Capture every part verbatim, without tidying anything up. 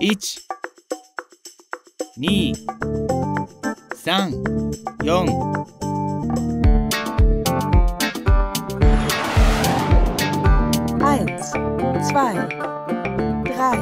いち、に、さん、よん。Zwei, drei.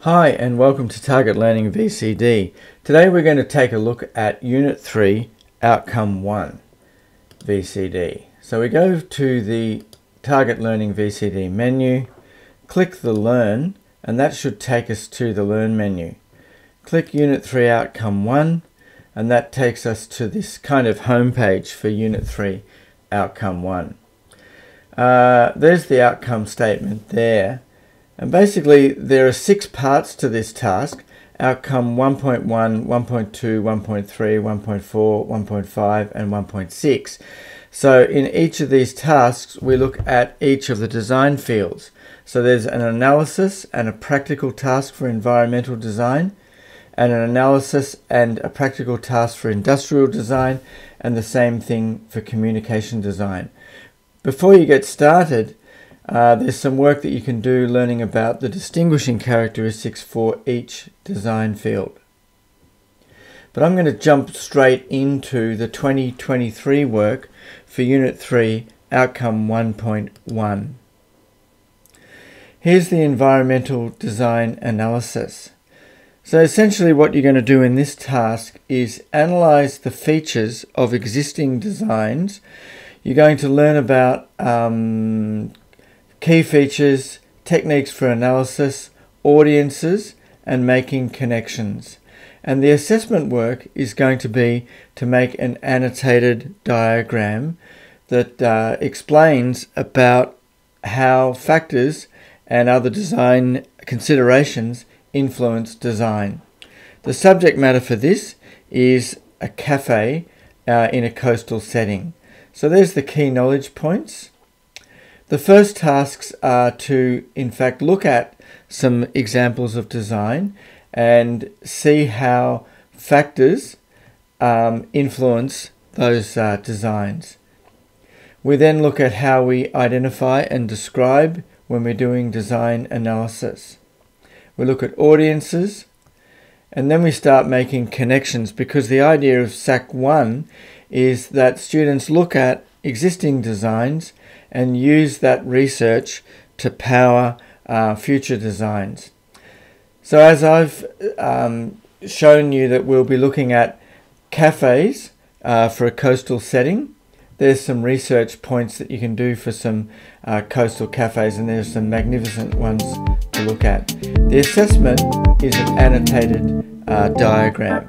Hi and welcome to Target Learning V C D. Today we're going to take a look at Unit three, Outcome one. V C D. So we go to the Target Learning V C D menu, click the Learn, and that should take us to the Learn menu. Click Unit three Outcome one, and that takes us to this kind of home page for Unit three Outcome one. Uh, there's the outcome statement there, and basically there are six parts to this task: Outcome one point one, one point two, one point three, one point four, one point five and one point six. So in each of these tasks we look at each of the design fields. So there's an analysis and a practical task for environmental design, and an analysis and a practical task for industrial design, and the same thing for communication design. Before you get started, Uh, there's some work that you can do learning about the distinguishing characteristics for each design field. But I'm going to jump straight into the twenty twenty-three work for Unit three, Outcome one point one. Here's the environmental design analysis. So essentially what you're going to do in this task is analyze the features of existing designs. You're going to learn about um, key features, techniques for analysis, audiences, and making connections. And the assessment work is going to be to make an annotated diagram that uh, explains about how factors and other design considerations influence design. The subject matter for this is a cafe uh, in a coastal setting. So there's the key knowledge points. The first tasks are to, in fact, look at some examples of design and see how factors um, influence those uh, designs. We then look at how we identify and describe when we're doing design analysis. We look at audiences, and then we start making connections, because the idea of S A C one is that students look at existing designs and use that research to power uh, future designs. So as I've um, shown you, that we'll be looking at cafes uh, for a coastal setting. There's some research points that you can do for some uh, coastal cafes, and there's some magnificent ones to look at. The assessment is an annotated uh, diagram.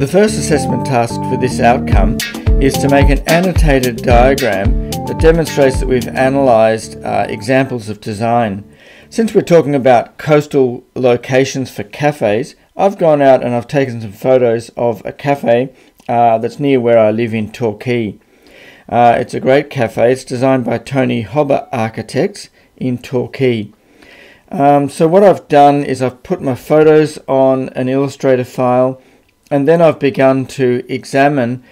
The first assessment task for this outcome is to make an annotated diagram that demonstrates that we've analysed uh, examples of design. Since we're talking about coastal locations for cafes, I've gone out and I've taken some photos of a cafe uh, that's near where I live in Torquay. Uh, it's a great cafe. It's designed by Tony Hobba Architects in Torquay. Um, so what I've done is I've put my photos on an Illustrator file, and then I've begun to examine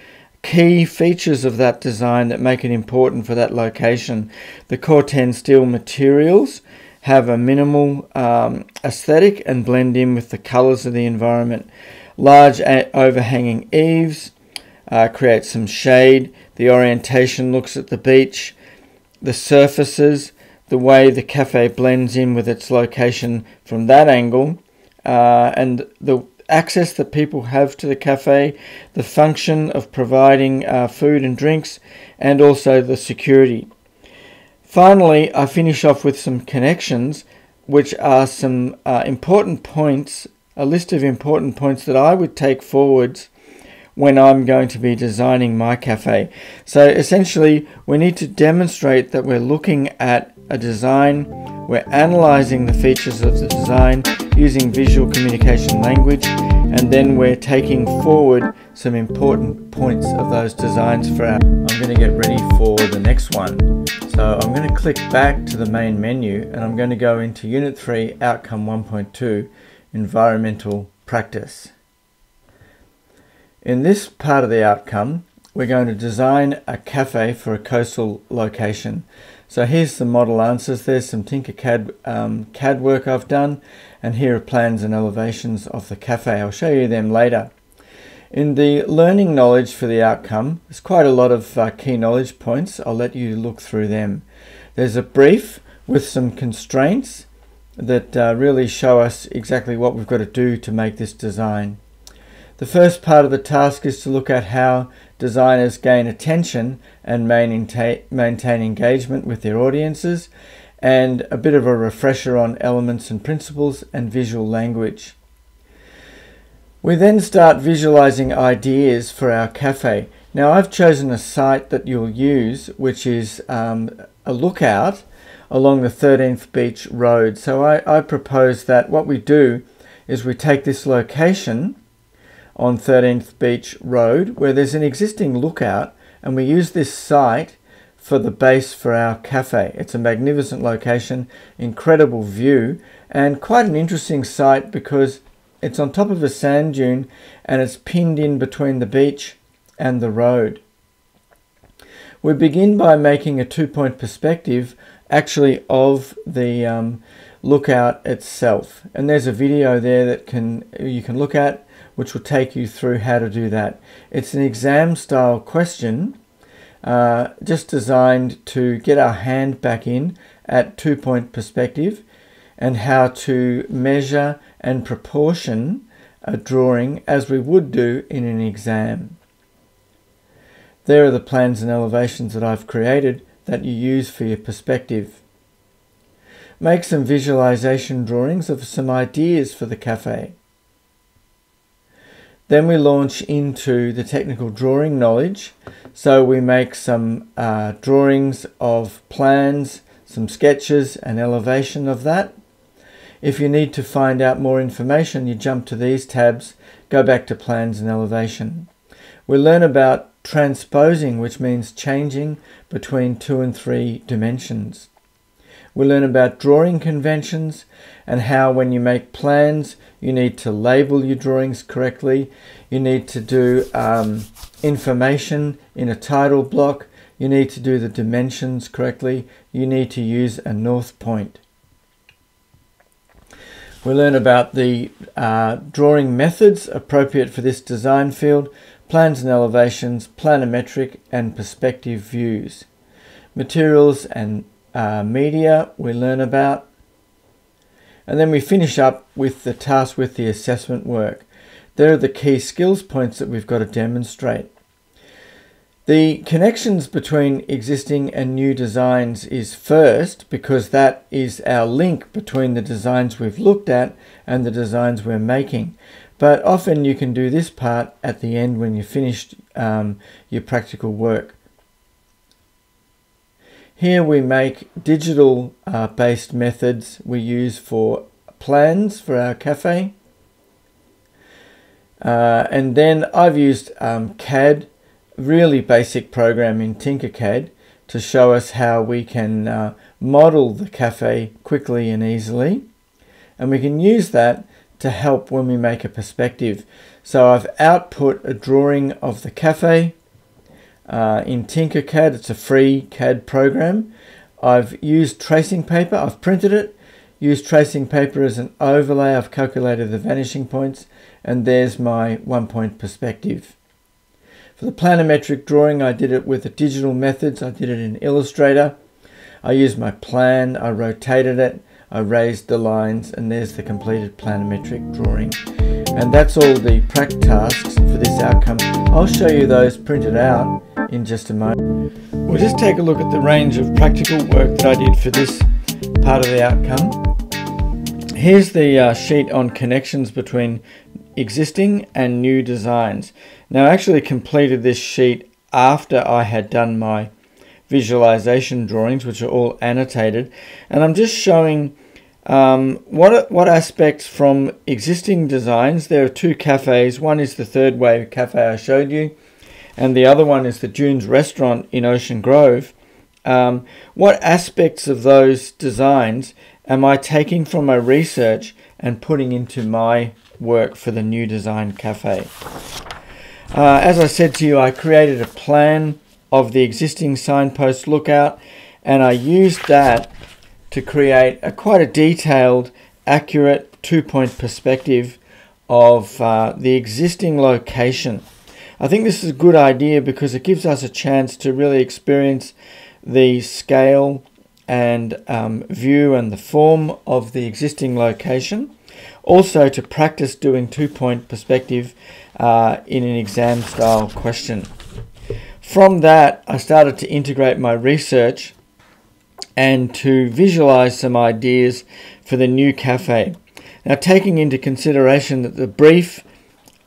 key features of that design that make it important for that location. The Corten steel materials have a minimal um, aesthetic and blend in with the colours of the environment. Large overhanging eaves uh, create some shade. The orientation looks at the beach. The surfaces, the way the cafe blends in with its location from that angle, uh, and the access that people have to the cafe, the function of providing uh, food and drinks, and also the security. Finally, I finish off with some connections, which are some uh, important points, a list of important points that I would take forwards when I'm going to be designing my cafe. So essentially, we need to demonstrate that we're looking at a design, we're analysing the features of the design using visual communication language, and then we're taking forward some important points of those designs for our... I'm going to get ready for the next one. So I'm going to click back to the main menu and I'm going to go into Unit three, Outcome one point two, Environmental Practice. In this part of the outcome, we're going to design a cafe for a coastal location. So here's the model answers. There's some Tinkercad um, C A D work I've done, and here are plans and elevations of the cafe. I'll show you them later. In the learning knowledge for the outcome, there's quite a lot of uh, key knowledge points. I'll let you look through them. There's a brief with some constraints that uh, really show us exactly what we've got to do to make this design. The first part of the task is to look at how designers gain attention and maintain engagement with their audiences, and a bit of a refresher on elements and principles and visual language. We then start visualizing ideas for our cafe. Now, I've chosen a site that you'll use, which is um, a lookout along the thirteenth Beach Road. So I, I propose that what we do is we take this location on thirteenth Beach Road, where there's an existing lookout, and we use this site for the base for our cafe. It's a magnificent location, incredible view, and quite an interesting site because it's on top of a sand dune and it's pinned in between the beach and the road. We begin by making a two-point perspective actually of the um, lookout itself, and there's a video there that can you can look at, which will take you through how to do that. It's an exam style question, uh, just designed to get our hand back in at two point perspective, and how to measure and proportion a drawing as we would do in an exam. There are the plans and elevations that I've created that you use for your perspective. Make some visualization drawings of some ideas for the cafe. Then we launch into the technical drawing knowledge. So we make some uh, drawings of plans, some sketches and elevation of that. If you need to find out more information, you jump to these tabs, go back to plans and elevation. We learn about transposing, which means changing between two and three dimensions. We learn about drawing conventions and how when you make plans, you need to label your drawings correctly. You need to do um, information in a title block. You need to do the dimensions correctly. You need to use a north point. We learn about the uh, drawing methods appropriate for this design field, plans and elevations, planimetric and perspective views, materials and Uh, media we learn about, and then we finish up with the task with the assessment work. There are the key skills points that we've got to demonstrate. The connections between existing and new designs is first, because that is our link between the designs we've looked at and the designs we're making. But often you can do this part at the end when you've finished um, your practical work. Here we make digital uh, based methods we use for plans for our cafe. Uh, and then I've used um, C A D, really basic program in Tinkercad, to show us how we can uh, model the cafe quickly and easily. And we can use that to help when we make a perspective. So I've output a drawing of the cafe. Uh, in Tinkercad, it's a free C A D program. I've used tracing paper, I've printed it, used tracing paper as an overlay, I've calculated the vanishing points, and there's my one point perspective. For the planimetric drawing, I did it with the digital methods, I did it in Illustrator. I used my plan, I rotated it, I raised the lines, and there's the completed planimetric drawing. And that's all the prac tasks for this outcome. I'll show you those printed out in just a moment. We'll just take a look at the range of practical work that I did for this part of the outcome. Here's the uh, sheet on connections between existing and new designs. Now, I actually completed this sheet after I had done my visualization drawings, which are all annotated, and I'm just showing um, what, what aspects from existing designs. There are two cafes. One is the Third Wave Cafe I showed you, and the other one is the Dunes Restaurant in Ocean Grove Um, what aspects of those designs am I taking from my research and putting into my work for the New Design Cafe? Uh, as I said to you, I created a plan of the existing signpost lookout, and I used that to create a quite a detailed, accurate two-point perspective of uh, the existing location. I think this is a good idea because it gives us a chance to really experience the scale and um, view and the form of the existing location. Also to practice doing two-point perspective uh, in an exam-style question. From that, I started to integrate my research and to visualize some ideas for the new cafe. Now, taking into consideration that the brief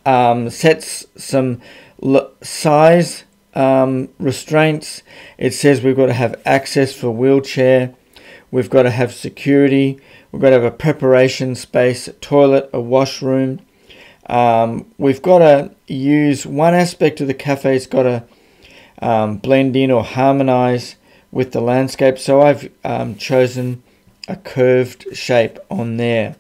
um, sets some l size um, restraints, it says we've got to have access for wheelchair, we've got to have security, we've got to have a preparation space, a toilet, a washroom. Um, we've got to use one aspect of the cafe's got to um, blend in or harmonize with the landscape, so I've um, chosen a curved shape on there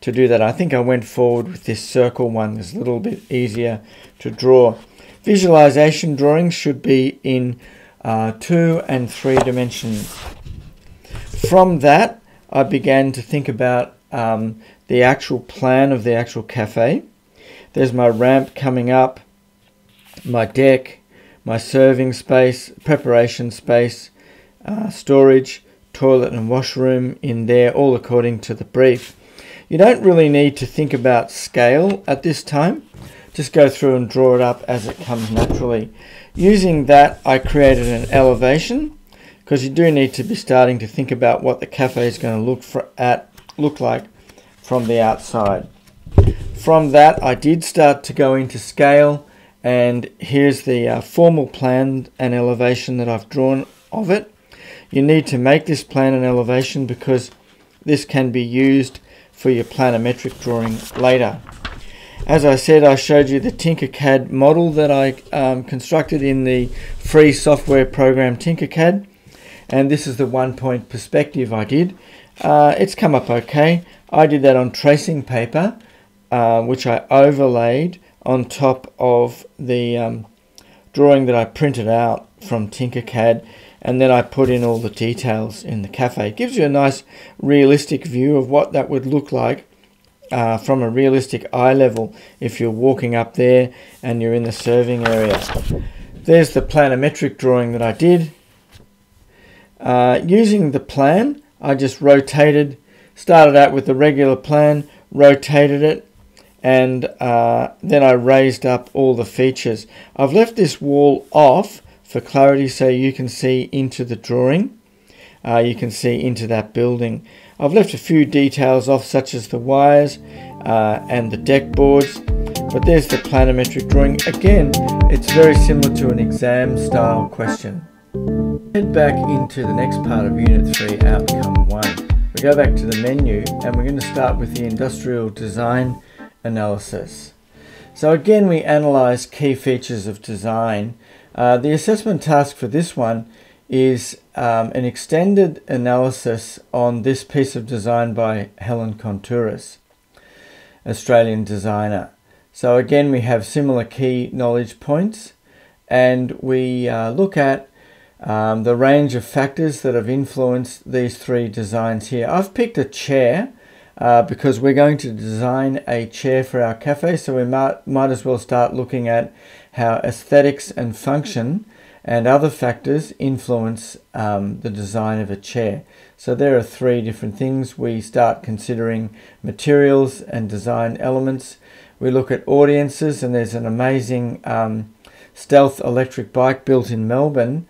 to do that. I think I went forward with this circle one. It's a little bit easier to draw. Visualization drawings should be in uh, two and three dimensions. From that, I began to think about um, the actual plan of the actual cafe. There's my ramp coming up, my deck, my serving space, preparation space, uh, storage, toilet and washroom in there, all according to the brief. You don't really need to think about scale at this time. Just go through and draw it up as it comes naturally. Using that, I created an elevation, because you do need to be starting to think about what the cafe is going to look for at look like from the outside. From that, I did start to go into scale, and here's the uh, formal plan and elevation that I've drawn of it. You need to make this plan and elevation because this can be used for your planimetric drawing later. As I said, I showed you the Tinkercad model that I um, constructed in the free software program Tinkercad. And this is the one-point perspective I did. Uh, it's come up okay. I did that on tracing paper, uh, which I overlaid on top of the um, drawing that I printed out from Tinkercad, and then I put in all the details in the cafe. It gives you a nice realistic view of what that would look like uh, from a realistic eye level if you're walking up there and you're in the serving area. There's the planimetric drawing that I did. Uh, using the plan, I just rotated, started out with the regular plan, rotated it, and uh, then I raised up all the features. I've left this wall off for clarity so you can see into the drawing. Uh, you can see into that building. I've left a few details off, such as the wires uh, and the deck boards, but there's the planimetric drawing. Again, it's very similar to an exam style question. Head back into the next part of Unit three, Outcome one. We go back to the menu and we're going to start with the Industrial Design Analysis. So again, we analyse key features of design. Uh, the assessment task for this one is um, an extended analysis on this piece of design by Helen Contouris, Australian designer. So again, we have similar key knowledge points, and we uh, look at Um, the range of factors that have influenced these three designs here. I've picked a chair uh, because we're going to design a chair for our cafe, so we might, might as well start looking at how aesthetics and function and other factors influence um, the design of a chair. So there are three different things. We start considering materials and design elements. We look at audiences, and there's an amazing um, stealth electric bike built in Melbourne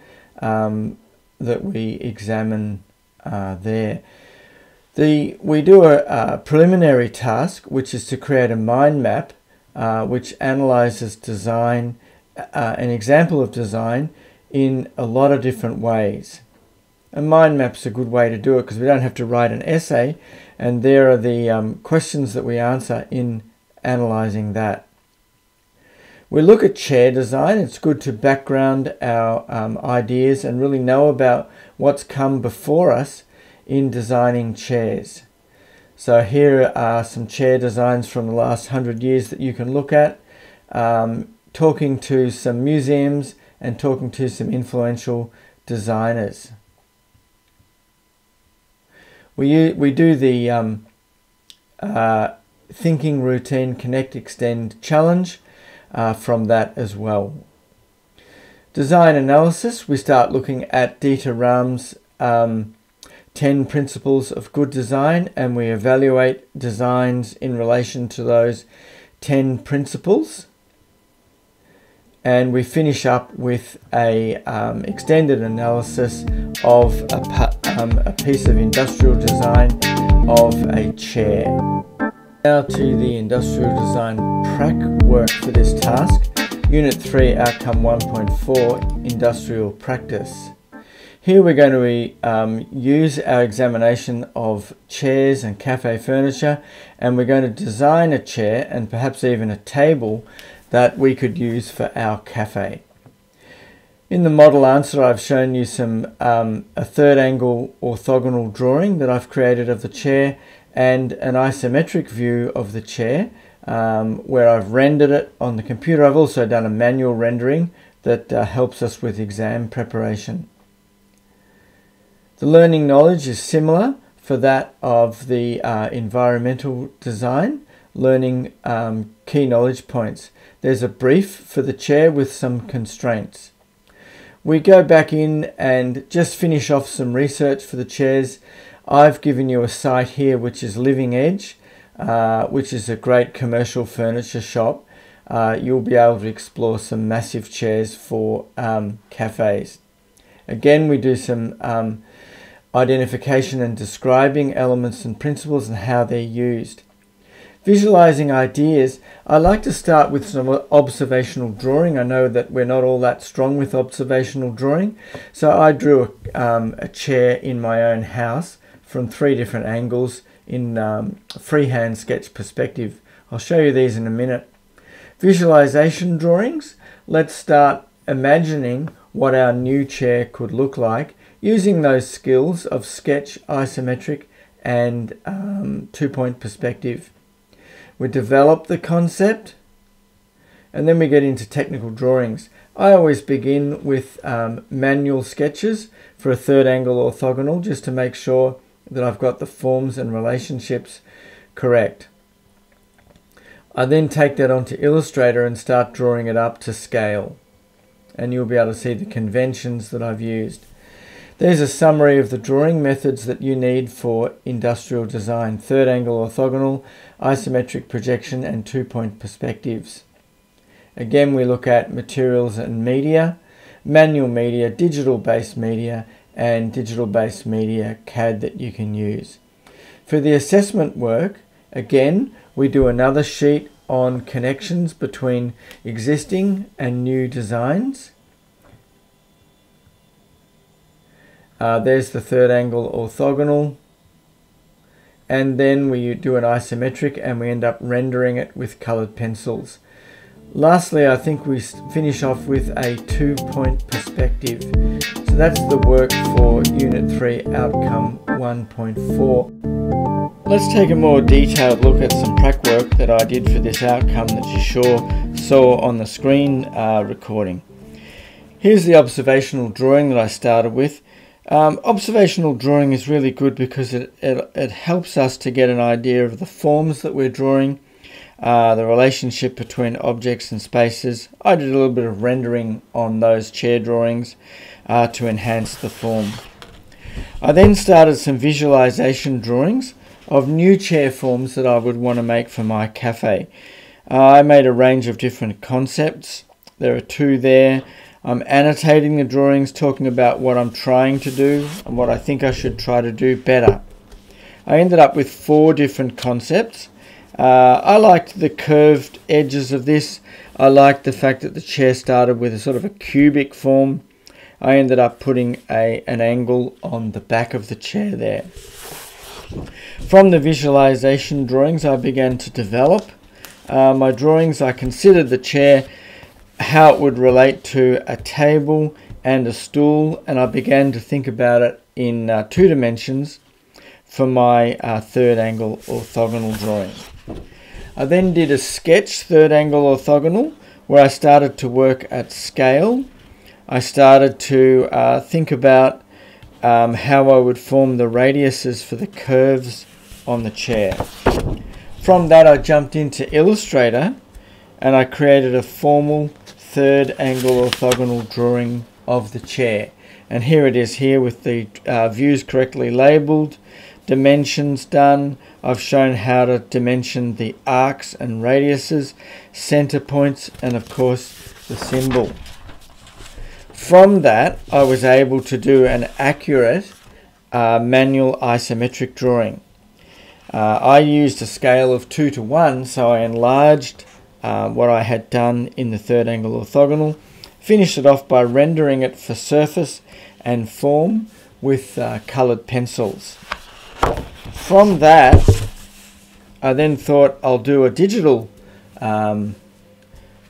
Um, that we examine uh, there. The, we do a, a preliminary task, which is to create a mind map uh, which analyzes design, uh, an example of design in a lot of different ways. A mind map's a good way to do it because we don't have to write an essay, and there are the um, questions that we answer in analyzing that. we look at chair design. It's good to background our um, ideas and really know about what's come before us in designing chairs. So here are some chair designs from the last hundred years that you can look at, um, talking to some museums and talking to some influential designers. We, we do the um, uh, Thinking Routine Connect Extend Challenge uh, from that as well. Design analysis, we start looking at Dieter Rams' um, ten principles of good design, and we evaluate designs in relation to those ten principles. And we finish up with a um, extended analysis of a, um, a piece of industrial design of a chair. Now to the industrial design prac work for this task, Unit three, Outcome one point four, Industrial Practice. Here we're going to be, um, use our examination of chairs and cafe furniture, and we're going to design a chair and perhaps even a table that we could use for our cafe. In the model answer, I've shown you some um, a third angle orthogonal drawing that I've created of the chair, and an isometric view of the chair um, where I've rendered it on the computer. I've also done a manual rendering that uh, helps us with exam preparation. The learning knowledge is similar for that of the uh, environmental design, learning um, key knowledge points. There's a brief for the chair with some constraints. We go back in and just finish off some research for the chairs. I've given you a site here which is Living Edge, uh, which is a great commercial furniture shop. Uh, you'll be able to explore some massive chairs for um, cafes. Again, we do some um, identification and describing elements and principles and how they're used. Visualizing ideas, I like to start with some observational drawing. I know that we're not all that strong with observational drawing, so I drew a, um, a chair in my own house from three different angles in um, freehand sketch perspective. I'll show you these in a minute. Visualization drawings. Let's start imagining what our new chair could look like using those skills of sketch, isometric, and um, two-point perspective. We develop the concept, and then we get into technical drawings. I always begin with um, manual sketches for a third angle orthogonal just to make sure that I've got the forms and relationships correct. I then take that onto Illustrator and start drawing it up to scale. And you'll be able to see the conventions that I've used. There's a summary of the drawing methods that you need for industrial design: third angle orthogonal, isometric projection, and two-point perspectives. Again, we look at materials and media, manual media, digital-based media, and digital-based media C A D that you can use. For the assessment work, again, we do another sheet on connections between existing and new designs. Uh, there's the third angle orthogonal. And then we do an isometric and we end up rendering it with colored pencils. Lastly, I think we finish off with a two-point perspective. So that's the work for Unit three, Outcome one point four. Let's take a more detailed look at some prac work that I did for this outcome that you sure saw on the screen uh, recording. Here's the observational drawing that I started with. Um, observational drawing is really good because it, it, it helps us to get an idea of the forms that we're drawing, Uh, the relationship between objects and spaces. I did a little bit of rendering on those chair drawings uh, to enhance the form. I then started some visualization drawings of new chair forms that I would want to make for my cafe. Uh, I made a range of different concepts. There are two there. I'm annotating the drawings, talking about what I'm trying to do and what I think I should try to do better. I ended up with four different concepts. Uh, I liked the curved edges of this. I liked the fact that the chair started with a sort of a cubic form. I ended up putting a, an angle on the back of the chair there. From the visualization drawings, I began to develop uh, my drawings. I considered the chair how it would relate to a table and a stool, and I began to think about it in uh, two dimensions for my uh, third angle orthogonal drawing. I then did a sketch third angle orthogonal where I started to work at scale. I started to uh, think about um, how I would form the radiuses for the curves on the chair. From that I jumped into Illustrator and I created a formal third angle orthogonal drawing of the chair, and here it is here with the uh, views correctly labelled, dimensions done. I've shown how to dimension the arcs and radiuses, center points, and of course the symbol. From that I was able to do an accurate uh, manual isometric drawing. Uh, I used a scale of two to one, so I enlarged uh, what I had done in the third angle orthogonal, finished it off by rendering it for surface and form with uh, coloured pencils. From that I then thought I'll do a digital um,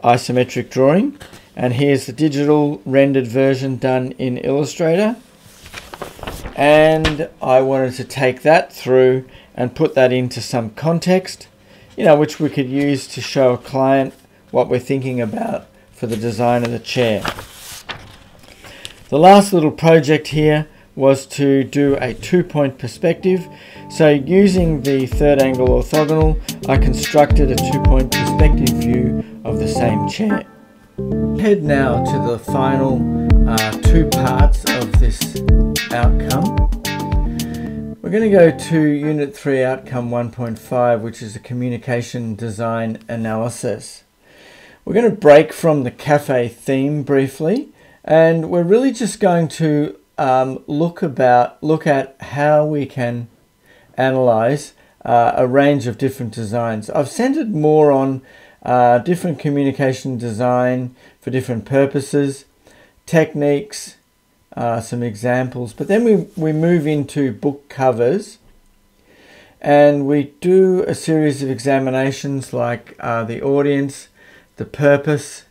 isometric drawing, and here's the digital rendered version done in Illustrator, and I wanted to take that through and put that into some context, you know, which we could use to show a client what we're thinking about for the design of the chair. The last little project here was to do a two-point perspective. So using the third angle orthogonal, I constructed a two-point perspective view of the same chair. Head now to the final uh, two parts of this outcome. We're going to go to Unit three, Outcome one point five, which is a communication design analysis. We're going to break from the cafe theme briefly, and we're really just going to um, look about look at how we can analyze uh, a range of different designs. I've centered more on uh, different communication design for different purposes, techniques, uh, some examples, but then we, we move into book covers. And we do a series of examinations like uh, the audience, the purpose,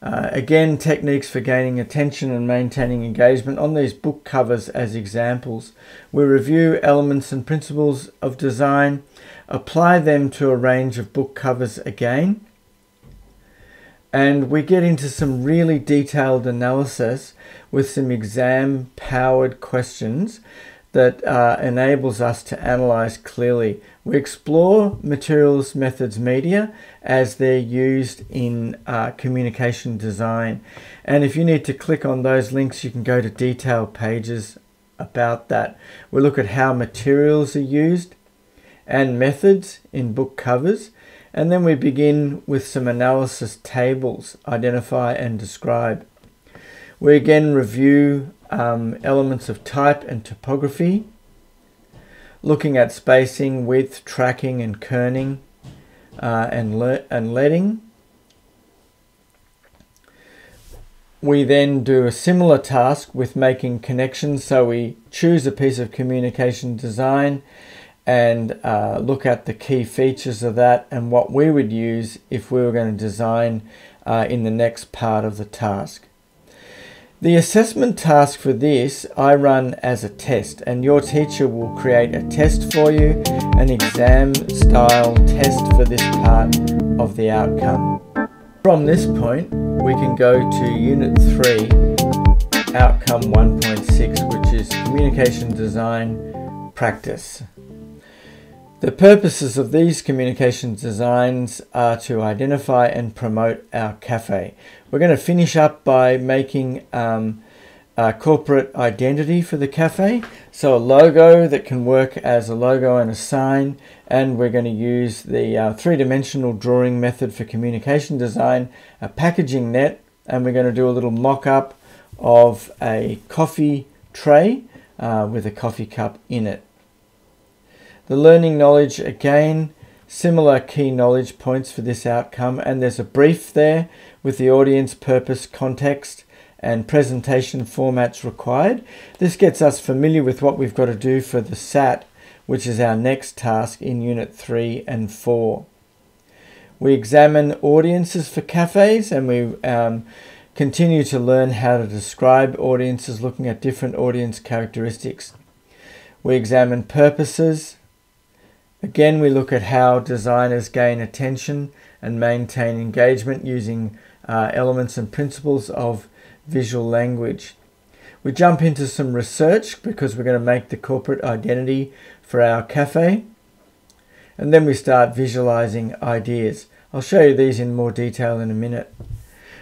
uh, again techniques for gaining attention and maintaining engagement on these book covers as examples. We review elements and principles of design, apply them to a range of book covers again, and we get into some really detailed analysis with some exam powered questions that uh, enables us to analyze clearly. We explore materials, methods, media as they're used in uh, communication design. And if you need to click on those links, you can go to detailed pages about that. We look at how materials are used and methods in book covers. And then we begin with some analysis tables, identify and describe. We again review Um, elements of type and typography, looking at spacing, width, tracking and kerning uh, and, le and leading. We then do a similar task with making connections, so we choose a piece of communication design and uh, look at the key features of that and what we would use if we were going to design uh, in the next part of the task. The assessment task for this I run as a test, and your teacher will create a test for you, an exam style test for this part of the outcome. From this point we can go to Unit three, Outcome one point six, which is Communication Design Practice. The purposes of these communication designs are to identify and promote our cafe. We're going to finish up by making um, a corporate identity for the cafe. So a logo that can work as a logo and a sign. And we're going to use the uh, three-dimensional drawing method for communication design, a packaging net, and we're going to do a little mock-up of a coffee tray uh, with a coffee cup in it. The learning knowledge, again, similar key knowledge points for this outcome, and there's a brief there with the audience, purpose, context and presentation formats required. This gets us familiar with what we've got to do for the S A T, which is our next task in Unit three and four. We examine audiences for cafes, and we um, continue to learn how to describe audiences, looking at different audience characteristics. We examine purposes. Again, we look at how designers gain attention and maintain engagement using uh, elements and principles of visual language. We jump into some research because we're going to make the corporate identity for our cafe. And then we start visualizing ideas. I'll show you these in more detail in a minute.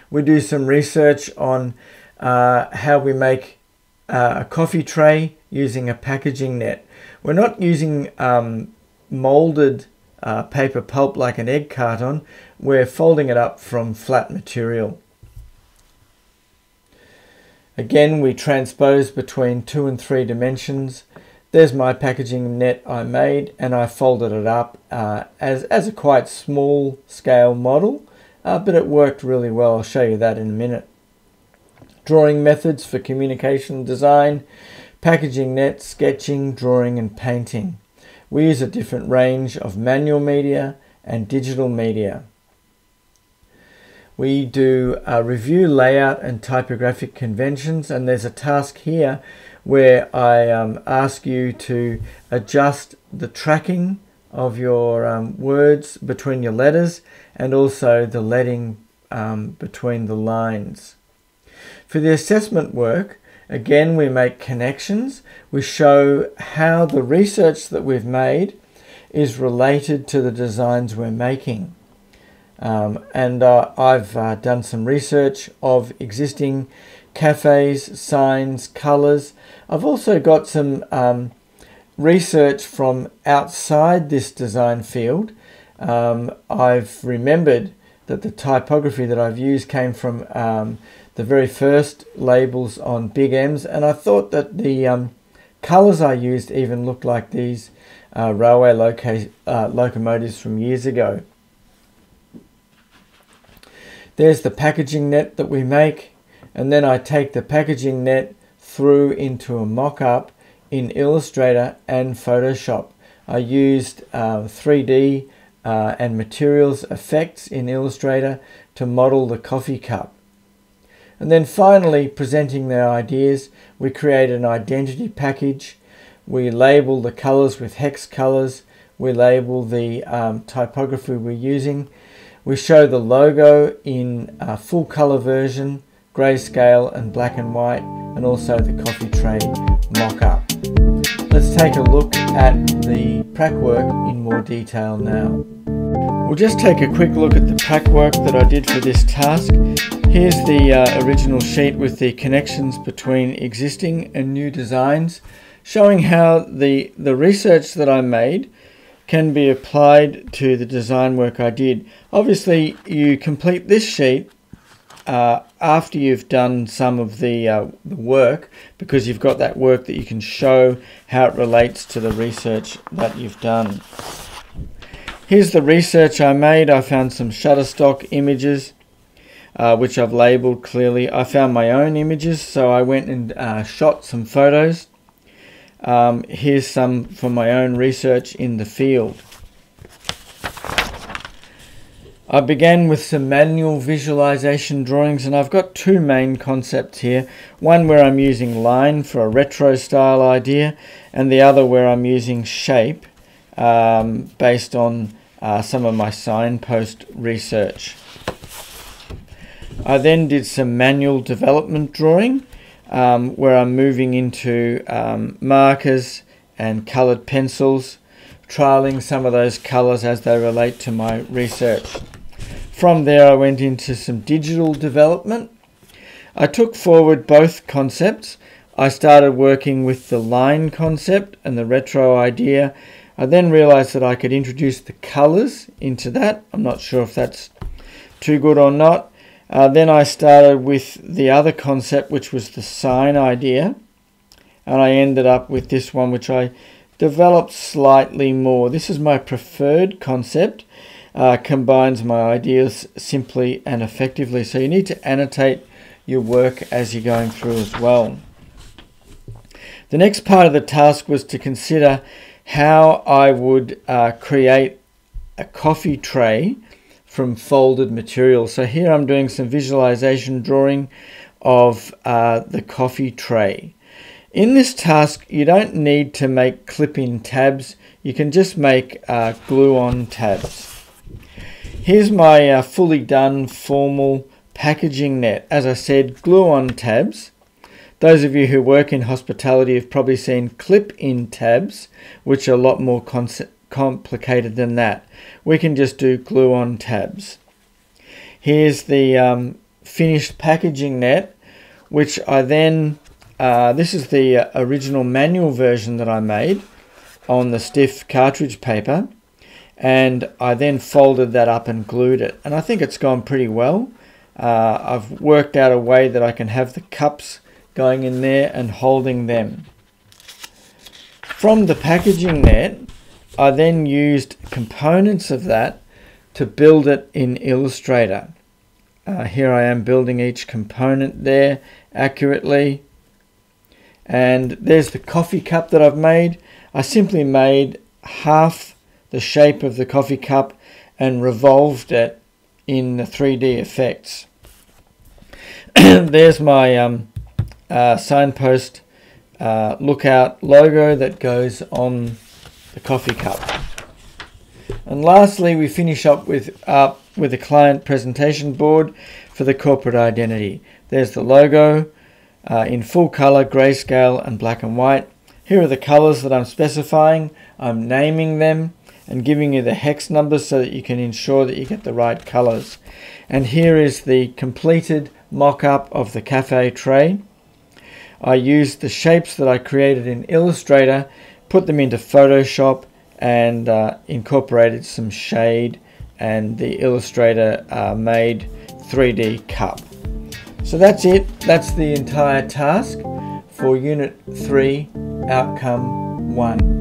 We do some research on uh, how we make uh, a coffee tray using a packaging net. We're not using um, molded uh, paper pulp like an egg carton. We're folding it up from flat material. Again, we transpose between two and three dimensions. There's my packaging net I made, and I folded it up uh, as, as a quite small scale model, uh, but it worked really well. I'll show you that in a minute. Drawing methods for communication design, packaging net, sketching, drawing, and painting. We use a different range of manual media and digital media. We do uh, review layout and typographic conventions, and there's a task here where I um, ask you to adjust the tracking of your um, words between your letters and also the leading um, between the lines. For the assessment work, again, we make connections. We show how the research that we've made is related to the designs we're making. Um, and uh, I've uh, done some research of existing cafes, signs, colours. I've also got some um, research from outside this design field. Um, I've remembered that the typography that I've used came from um, the very first labels on Big M's, and I thought that the um, colours I used even looked like these uh, railway loca uh, locomotives from years ago. There's the packaging net that we make, and then I take the packaging net through into a mock-up in Illustrator and Photoshop. I used uh, three D uh, and materials effects in Illustrator to model the coffee cup. And then finally, presenting their ideas, we create an identity package. We label the colors with hex colors. We label the um, typography we're using. We show the logo in a full color version, grayscale and black and white, and also the coffee tray mock-up. Let's take a look at the prac work in more detail now. We'll just take a quick look at the prac work that I did for this task. Here's the uh, original sheet with the connections between existing and new designs, showing how the, the research that I made can be applied to the design work I did. Obviously, you complete this sheet uh, after you've done some of the, uh, the work, because you've got that work that you can show how it relates to the research that you've done. Here's the research I made. I found some Shutterstock images, uh, which I've labeled clearly. I found my own images, so I went and uh, shot some photos. Um, here's some from my own research in the field. I began with some manual visualization drawings, and I've got two main concepts here. One where I'm using line for a retro style idea, and the other where I'm using shape um, based on uh, some of my signpost research. I then did some manual development drawing, Um, where I'm moving into um, markers and coloured pencils, trialling some of those colours as they relate to my research. From there I went into some digital development. I took forward both concepts. I started working with the line concept and the retro idea. I then realised that I could introduce the colours into that. I'm not sure if that's too good or not. Uh, then I started with the other concept, which was the sign idea, and I ended up with this one, which I developed slightly more. This is my preferred concept, uh, combines my ideas simply and effectively. So you need to annotate your work as you're going through as well. The next part of the task was to consider how I would uh, create a coffee tray from folded material. So here I'm doing some visualization drawing of uh, the coffee tray. In this task, you don't need to make clip-in tabs. You can just make uh, glue-on tabs. Here's my uh, fully done formal packaging net. As I said, glue-on tabs. Those of you who work in hospitality have probably seen clip-in tabs, which are a lot more complicated than that. We can just do glue-on tabs. Here's the um, finished packaging net, which I then... Uh, this is the original manual version that I made on the stiff cartridge paper, and I then folded that up and glued it, and I think it's gone pretty well. Uh, I've worked out a way that I can have the cups going in there and holding them. From the packaging net, I then used components of that to build it in Illustrator. Uh, here I am building each component there accurately. And there's the coffee cup that I've made. I simply made half the shape of the coffee cup and revolved it in the three D effects. There's my um, uh, signpost uh, lookout logo that goes on the coffee cup. And lastly, we finish up with, uh, with a client presentation board for the corporate identity. There's the logo. Uh, in full color, grayscale and black and white. Here are the colors that I'm specifying. I'm naming them and giving you the hex numbers so that you can ensure that you get the right colors. And here is the completed mock-up of the cafe tray. I used the shapes that I created in Illustrator, put them into Photoshop and uh, incorporated some shade and the Illustrator uh, made three D cup. So that's it. That's the entire task for Unit three, Outcome one.